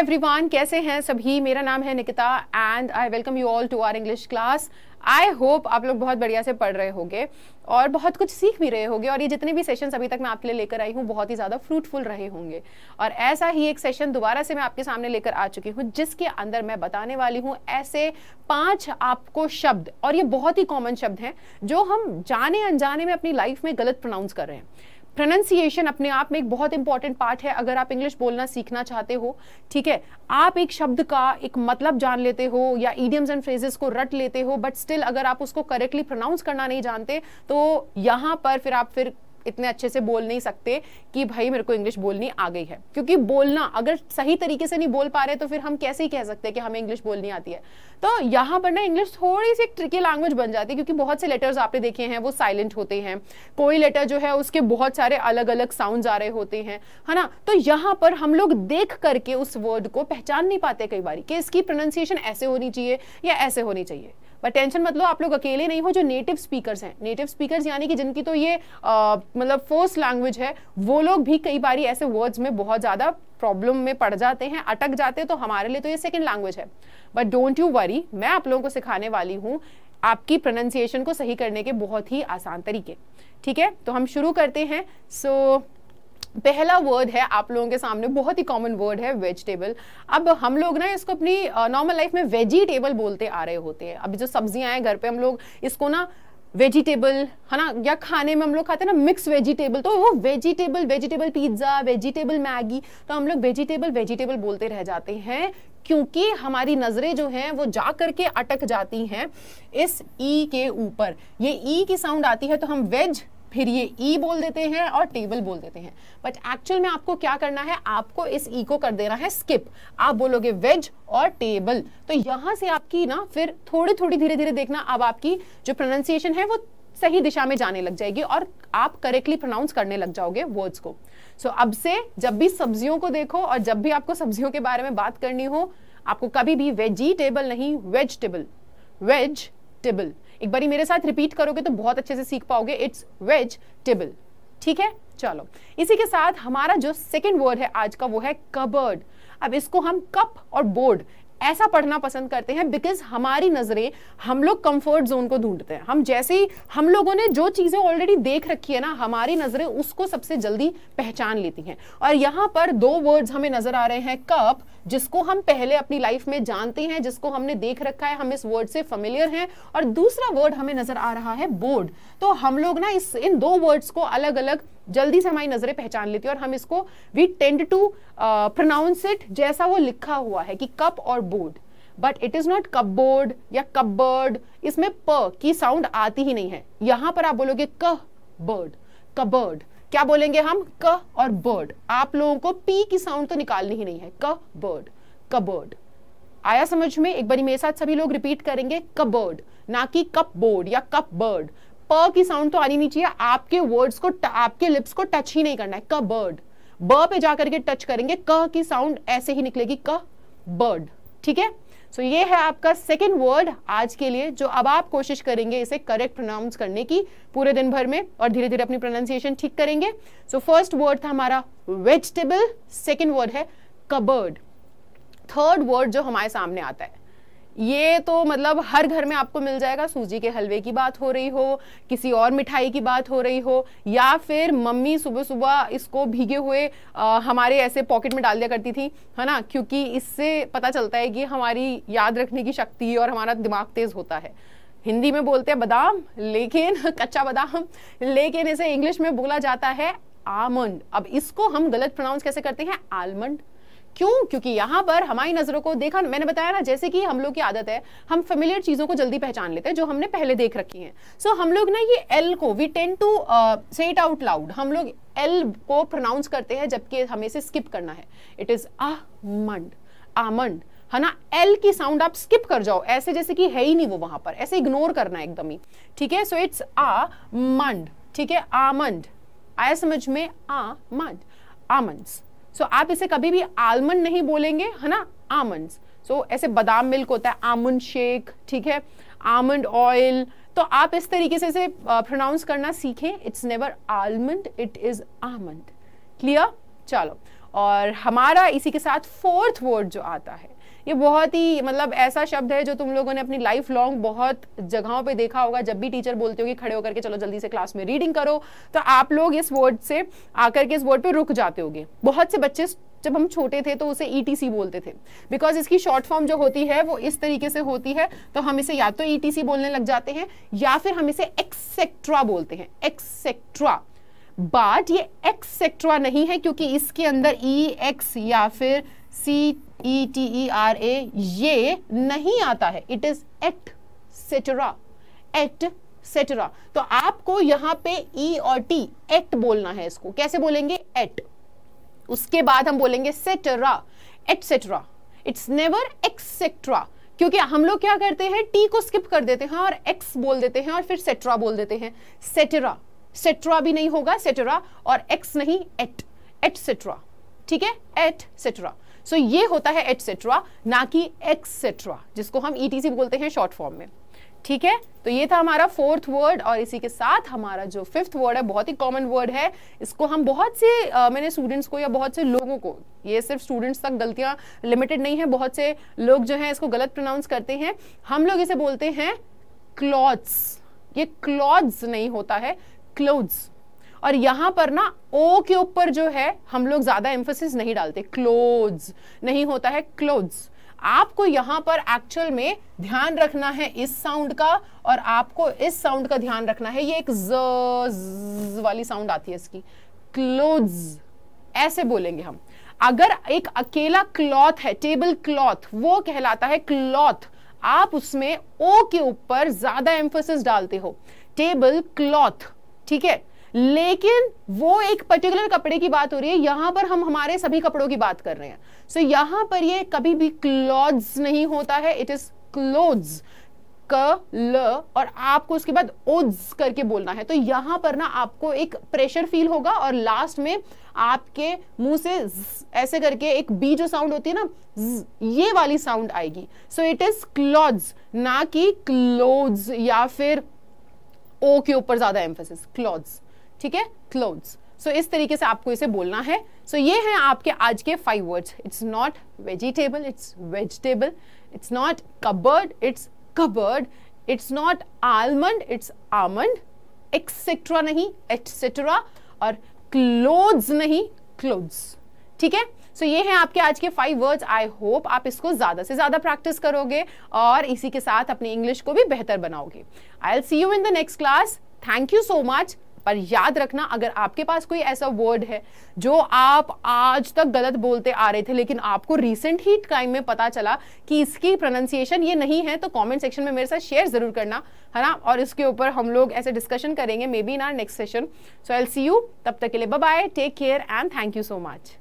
Everyone, कैसे हैं सभी। मेरा नाम है Nikita and I welcome you all to our English class. I hope आप लोग बहुत बढ़िया से पढ़ रहे होंगे और बहुत कुछ सीख भी रहे होंगे, और ये जितने भी सेशंस अभी तक मैं आपके लिए लेकर आई हूँ बहुत ही ज़्यादा फ्रूटफुल रहे होंगे। और ऐसा ही एक सेशन दोबारा से मैं आपके सामने लेकर आ चुकी हूँ, जिसके अंदर मैं बताने वाली हूँ ऐसे 5 आपको शब्द, और ये बहुत ही कॉमन शब्द हैं जो हम जाने अनजाने में अपनी लाइफ में गलत प्रोनाउंस कर रहे हैं। प्रोनंसिएशन अपने आप में एक बहुत इंपॉर्टेंट पार्ट है। अगर आप इंग्लिश बोलना सीखना चाहते हो, ठीक है, आप एक शब्द का एक मतलब जान लेते हो या इडियम्स एंड फ्रेजेस को रट लेते हो, बट स्टिल अगर आप उसको करेक्टली प्रोनाउंस करना नहीं जानते तो यहाँ पर फिर आप इतने अच्छे से बोल नहीं सकते कि भाई मेरे को इंग्लिश बोलनी आ गई है। क्योंकि बोलना अगर सही तरीके से नहीं बोल पा रहे तो फिर हम कैसे ही कह सकते हैं कि हमें इंग्लिश बोलनी आती है। तो यहाँ पर ना इंग्लिश थोड़ी सी ट्रिकी लैंग्वेज बन जाती है, क्योंकि बहुत से लेटर्स आपने देखे हैं वो साइलेंट होते हैं, कोई लेटर जो है उसके बहुत सारे अलग अलग साउंड आ रहे होते हैं, है ना। तो यहाँ पर हम लोग देख करके उस वर्ड को पहचान नहीं पाते कई बार कि इसकी प्रोनाउंसिएशन ऐसे होनी चाहिए या ऐसे होनी चाहिए। बट टेंशन मत लो, आप लोग अकेले नहीं हो जो नेटिव स्पीकर्स हैं। नेटिव स्पीकर्स यानी कि जिनकी तो ये मतलब फर्स्ट लैंग्वेज है, वो लोग भी कई बार ऐसे वर्ड्स में बहुत ज़्यादा प्रॉब्लम में पड़ जाते हैं, अटक जाते हैं। तो हमारे लिए तो ये सेकंड लैंग्वेज है, बट डोंट यू वरी, मैं आप लोगों को सिखाने वाली हूँ आपकी प्रोनंसिएशन को सही करने के बहुत ही आसान तरीके, ठीक है। तो हम शुरू करते हैं। सो पहला वर्ड है आप लोगों के सामने, बहुत ही कॉमन वर्ड है, वेजिटेबल। अब हम लोग ना इसको अपनी नॉर्मल लाइफ में वेजिटेबल बोलते आ रहे होते हैं। अभी जो सब्जियां हैं घर पे, हम लोग इसको ना वेजिटेबल, है ना, या खाने में हम लोग खाते हैं ना मिक्स वेजिटेबल, तो वो vegetable, vegetable pizza, vegetable Maggi, तो हम लोग वेजिटेबल वेजिटेबल बोलते रह जाते हैं, क्योंकि हमारी नज़रें जो हैं वो जा करके अटक जाती हैं इस ई के ऊपर। ये ई की साउंड आती है तो हम वेज, फिर ये ई बोल देते हैं और टेबल बोल देते हैं। बट एक्चुअल में आपको क्या करना है, आपको इस ई को कर देना है स्किप। आप बोलोगे वेज और टेबल, तो यहाँ से आपकी ना फिर थोड़ी थोड़ी धीरे धीरे देखना अब आपकी जो प्रोनंसिएशन है वो सही दिशा में जाने लग जाएगी और आप करेक्टली प्रोनाउंस करने लग जाओगे वर्ड्स को। सो अब से जब भी सब्जियों को देखो और जब भी आपको सब्जियों के बारे में बात करनी हो, आपको कभी भी वेजिटेबल नहीं, वेजिटेबल, वेजिटेबल। एक बारी मेरे साथ रिपीट करोगे तो बहुत अच्छे से सीख पाओगे। इट्स वेजिटेबल, ठीक है। चलो, इसी के साथ हमारा जो सेकंड वर्ड है आज का वो है कबर्ड। अब इसको हम कप और बोर्ड ऐसा पढ़ना पसंद करते हैं, बिकॉज हमारी नज़रें, हम लोग कंफर्ट जोन को ढूंढते हैं। हम जैसे ही हम लोगों ने जो चीज़ें ऑलरेडी देख रखी है ना, हमारी नज़रें उसको सबसे जल्दी पहचान लेती हैं। और यहाँ पर 2 वर्ड्स हमें नज़र आ रहे हैं, कप, जिसको हम पहले अपनी लाइफ में जानते हैं, जिसको हमने देख रखा है, हम इस वर्ड से फेमिलियर हैं, और दूसरा वर्ड हमें नज़र आ रहा है बोर्ड। तो हम लोग ना इन 2 वर्ड्स को अलग अलग जल्दी से हमारी नज़रें पहचान लेती है और हम इसको we tend to pronounce it जैसा वो लिखा हुआ है कि कप और board, but it is not cupboard या कपबर्ड। इसमें प की साउंड आती ही नहीं है। यहाँ पर आप बोलोगे क बर्ड, कबर्ड। क्या बोलेंगे हम, क और बर्ड। आप लोगों को पी की साउंड तो निकालनी ही नहीं है। क बर्ड, कबर्ड। आया समझ में? एक बारी मेरे साथ सभी लोग रिपीट करेंगे, कबर्ड, ना कि कपबोर्ड या कपबर्ड। प की साउंड तो आनी नहीं चाहिए। आपके वर्ड्स को, आपके लिप्स को टच ही नहीं करना है। कबर्ड, ब पे जाकर के टच करेंगे, क की साउंड ऐसे ही निकलेगी, क बर्ड, ठीक है। सो ये है आपका सेकेंड वर्ड आज के लिए, जो अब आप कोशिश करेंगे इसे करेक्ट प्रोनाउंस करने की पूरे दिन भर में, और धीरे धीरे अपनी प्रोनाउंसिएशन ठीक करेंगे। सो फर्स्ट वर्ड था हमारा वेजिटेबल, सेकेंड वर्ड है कबर्ड। थर्ड वर्ड जो हमारे सामने आता है, ये तो मतलब हर घर में आपको मिल जाएगा। सूजी के हलवे की बात हो रही हो, किसी और मिठाई की बात हो रही हो, या फिर मम्मी सुबह सुबह इसको भीगे हुए हमारे ऐसे पॉकेट में डाल दिया करती थी, है ना, क्योंकि इससे पता चलता है कि हमारी याद रखने की शक्ति और हमारा दिमाग तेज़ होता है। हिंदी में बोलते हैं बादाम, लेकिन कच्चा बादाम, लेकिन इसे इंग्लिश में बोला जाता है आमंड। अब इसको हम गलत प्रोनाउंस कैसे करते हैं, आलमंड। क्यों? क्योंकि यहाँ पर हमारी नज़रों को देखा, मैंने बताया ना, जैसे कि हम लोग की आदत है, हम फेमिलियर चीज़ों को जल्दी पहचान लेते हैं जो हमने पहले देख रखी हैं। सो हम लोग ना ये एल को we tend to say it out loud, हम लोग एल को प्रोनाउंस करते हैं, जबकि हमें इसे स्किप करना है। इट इज़ आमंड, आमंड, है ना। एल की साउंड आप स्किप कर जाओ, ऐसे जैसे कि है ही नहीं वो वहाँ पर, ऐसे इग्नोर करना है एकदम ही, ठीक है। सो इट्स आमंड, ठीक है, आमंड। आया समझ में? Almond, almonds. सो आप इसे कभी भी आलमंड नहीं बोलेंगे, है ना, आमंड्स। सो ऐसे बादाम मिल्क होता है, आमंड शेक, ठीक है, आमंड ऑयल। तो आप इस तरीके से इसे प्रोनाउंस करना सीखें। It's never almond, it is almond. Clear? चलो, और हमारा इसी के साथ फोर्थ वर्ड जो आता है, ये बहुत ही मतलब ऐसा शब्द है जो तुम लोगों ने अपनी लाइफ लॉन्ग बहुत जगहों पे देखा होगा। जब भी टीचर बोलते हो कि खड़े होकर के चलो जल्दी से क्लास में रीडिंग करो, तो आप लोग इस वर्ड से आकर के इस वर्ड पे रुक जाते होगे। बहुत से बच्चे जब हम छोटे थे तो उसे ETC बोलते थे, बिकॉज इसकी शॉर्ट फॉर्म जो होती है वो इस तरीके से होती है, तो हम इसे या तो ETC बोलने लग जाते हैं या फिर हम इसे एक्सेट्रा बोलते हैं, एक्सेट्रा। बट ये एक्सेट्रा नहीं है, क्योंकि इसके अंदर EX या फिर CETERA ये नहीं आता है, इट इज एटसेट्रा, एटसेट्रा। तो आपको यहाँ पे E और T, एट बोलना है। इसको कैसे बोलेंगे? एट, उसके बाद हम बोलेंगे cetera, etcetera. It's never etcetera, क्योंकि हम लोग क्या करते हैं, T को स्किप कर देते हैं और X बोल देते हैं और फिर सेटरा बोल देते हैं। सेटरा, सेटरा भी नहीं होगा, सेटरा, और X नहीं, एट, एटसेट्रा। ठीक है, एटसेट्रा। सो ये होता है एटसेट्रा, ना कि एक्सेट्रा जिसको हम ETC बोलते हैं शॉर्ट फॉर्म में। ठीक है, तो ये था हमारा फोर्थ वर्ड। और इसी के साथ हमारा जो फिफ्थ वर्ड है, बहुत ही कॉमन वर्ड है। इसको हम बहुत से मैंने स्टूडेंट्स को या बहुत से लोगों को, ये सिर्फ स्टूडेंट्स तक गलतियां लिमिटेड नहीं है, बहुत से लोग जो हैं इसको गलत प्रोनाउंस करते हैं। हम लोग इसे बोलते हैं क्लॉथ्स। ये क्लॉथ्स नहीं होता है, क्लोथ्स। और यहाँ पर ना ओ के ऊपर जो है हम लोग ज़्यादा एम्फोसिस नहीं डालते। क्लोथ्स नहीं होता है, क्लोथ्स। आपको यहाँ पर एक्चुअल में ध्यान रखना है इस साउंड का, और आपको इस साउंड का ध्यान रखना है। ये एक ज़ वाली साउंड आती है इसकी, क्लोथ्स, ऐसे बोलेंगे हम। अगर एक अकेला क्लॉथ है, टेबल क्लॉथ, वो कहलाता है क्लॉथ। आप उसमें ओ के ऊपर ज़्यादा एम्फोसिस डालते हो, टेबल क्लॉथ। ठीक है, लेकिन वो एक पर्टिकुलर कपड़े की बात हो रही है, यहाँ पर हम हमारे सभी कपड़ों की बात कर रहे हैं। सो यहाँ पर ये कभी भी क्लॉथ्स नहीं होता है, इट इज क्लोथ्स, क ल, और आपको उसके बाद ओज करके बोलना है। तो यहाँ पर ना आपको एक प्रेशर फील होगा, और लास्ट में आपके मुंह से ऐसे करके एक बी जो साउंड होती है ना, ये वाली साउंड आएगी। सो इट इज क्लॉथ्स, ना कि क्लोथ्स, या फिर ओ के ऊपर ज्यादा एम्फेसिस, क्लॉथ्स। ठीक है, क्लोथ्स। सो इस तरीके से आपको इसे बोलना है। सो ये हैं आपके आज के 5 words. It's not vegetable, it's vegetable. It's not cupboard, it's cupboard. It's not almond, it's almond. Etcetera नहीं, एटसेट्रा। और क्लोथ्स नहीं, क्लोथ्स। ठीक है, सो ये हैं आपके आज के 5 वर्ड्स। आई होप आप इसको ज़्यादा से ज़्यादा प्रैक्टिस करोगे और इसी के साथ अपनी इंग्लिश को भी बेहतर बनाओगे। I will see you in the next class. Thank you so much. पर याद रखना, अगर आपके पास कोई ऐसा वर्ड है जो आप आज तक गलत बोलते आ रहे थे, लेकिन आपको रिसेंट ही टाइम में पता चला कि इसकी प्रोनाउंसिएशन ये नहीं है, तो कमेंट सेक्शन में मेरे साथ शेयर ज़रूर करना, है ना। और इसके ऊपर हम लोग ऐसे डिस्कशन करेंगे, may be in our next session. So I will see you. तब तक के लिए bye bye, take care and thank you so much.